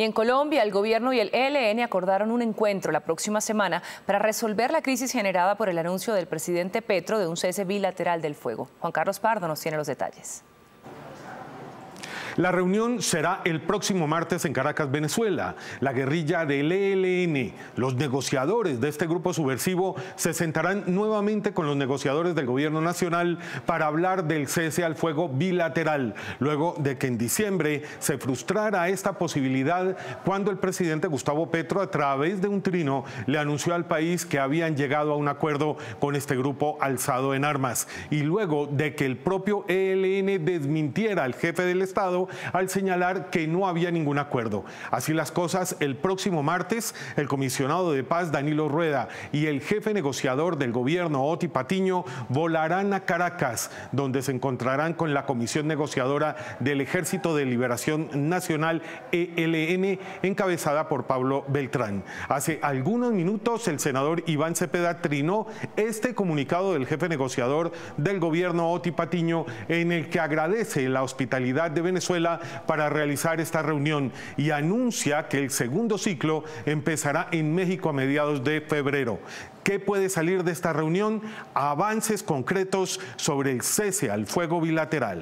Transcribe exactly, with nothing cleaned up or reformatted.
Y en Colombia, el gobierno y el E L N acordaron un encuentro la próxima semana para resolver la crisis generada por el anuncio del presidente Petro de un cese bilateral del fuego. Juan Carlos Pardo nos tiene los detalles. La reunión será el próximo martes en Caracas, Venezuela. La guerrilla del E L N, los negociadores de este grupo subversivo, se sentarán nuevamente con los negociadores del gobierno nacional para hablar del cese al fuego bilateral, luego de que en diciembre se frustrara esta posibilidad cuando el presidente Gustavo Petro, a través de un trino, le anunció al país que habían llegado a un acuerdo con este grupo alzado en armas, y luego de que el propio E L N desmintiera al jefe del Estado al señalar que no había ningún acuerdo. Así las cosas, el próximo martes, el comisionado de paz Danilo Rueda y el jefe negociador del gobierno, Oti Patiño, volarán a Caracas, donde se encontrarán con la comisión negociadora del Ejército de Liberación Nacional, E L N, encabezada por Pablo Beltrán. Hace algunos minutos, el senador Iván Cepeda trinó este comunicado del jefe negociador del gobierno, Oti Patiño, en el que agradece la hospitalidad de Venezuela para realizar esta reunión y anuncia que el segundo ciclo empezará en México a mediados de febrero. ¿Qué puede salir de esta reunión? Avances concretos sobre el cese al fuego bilateral.